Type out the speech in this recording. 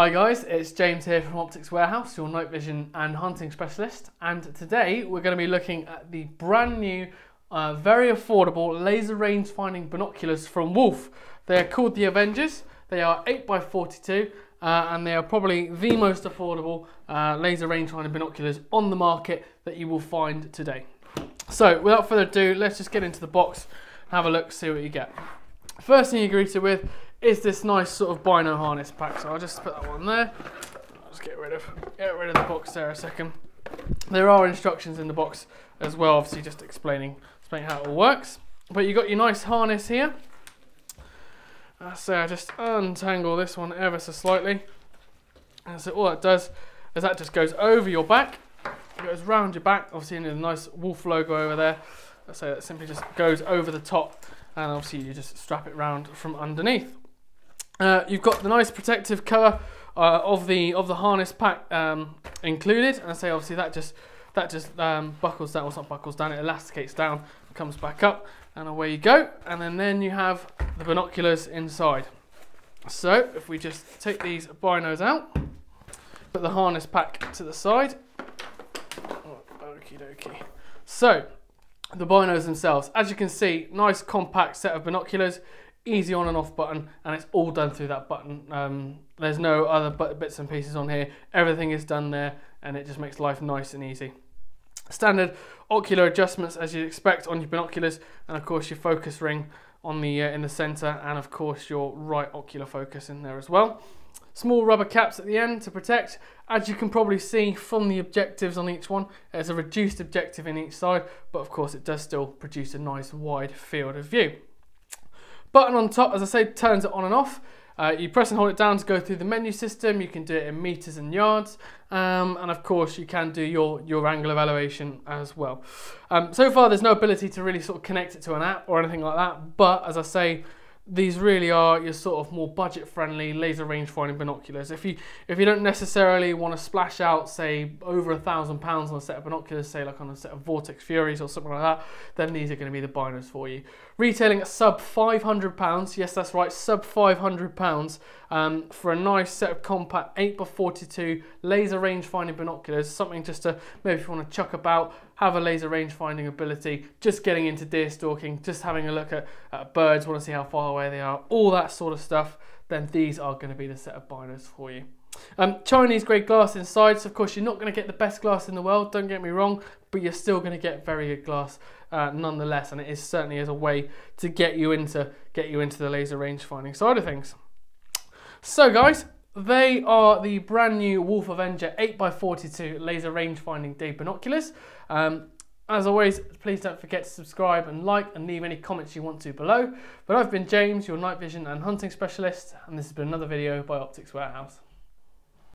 Hi guys, it's James here from Optics Warehouse, your night vision and hunting specialist, and today we're going to be looking at the brand new, very affordable laser range finding binoculars from Wolf. They are called the Avengers. They are 8x42 and they are probably the most affordable laser range finding binoculars on the market that you will find today. So without further ado, let's just get into the box, have a look, see what you get. First thing you're greeted with is this nice sort of bino harness pack. So I'll just put that one there. I'll just get rid of the box there a second. There are instructions in the box as well, obviously just explaining how it all works. But you got your nice harness here. So I just untangle this one ever so slightly. And so all that does is that just goes over your back, it goes round your back, obviously in a nice Wolf logo over there. So that simply just goes over the top, and obviously you just strap it round from underneath. You've got the nice protective cover of the harness pack included, and I say obviously that just buckles down, or not buckles down, it elasticates down, comes back up, and away you go. And then you have the binoculars inside. So if we just take these binos out, put the harness pack to the side. Okie dokie. So the binos themselves, as you can see, nice compact set of binoculars. Easy on and off button, and it's all done through that button. There's no other bits and pieces on here. Everything is done there, and it just makes life nice and easy. Standard ocular adjustments as you'd expect on your binoculars, and of course your focus ring on the in the center, and of course your right ocular focus in there as well. Small rubber caps at the end to protect. As you can probably see from the objectives on each one, there's a reduced objective in each side, but of course it does still produce a nice wide field of view. Button on top, as I say, turns it on and off. You press and hold it down to go through the menu system. You can do it in meters and yards. And of course you can do your angle of elevation as well. So far there's no ability to really sort of connect it to an app or anything like that. But as I say, these really are your sort of more budget friendly laser range finding binoculars. If you don't necessarily want to splash out, say, over £1,000 on a set of binoculars, say like on a set of Vortex Furies or something like that, then these are going to be the binos for you. Retailing at sub £500, yes that's right, sub £500 for a nice set of compact 8x42 laser range finding binoculars, something just to, maybe if you want to chuck about, have a laser range finding ability, just getting into deer stalking, just having a look at birds, want to see how far away they are, all that sort of stuff, then these are going to be the set of binos for you. Chinese grade glass inside, so of course you're not going to get the best glass in the world, don't get me wrong, but you're still going to get very good glass nonetheless, and it is certainly as a way to get you into the laser range finding side of things. So guys, they are the brand new Wolf Avenger 8x42 laser range finding day binoculars. As always, please don't forget to subscribe and like, and leave any comments you want to below. But I've been James, your night vision and hunting specialist, and this has been another video by Optics Warehouse.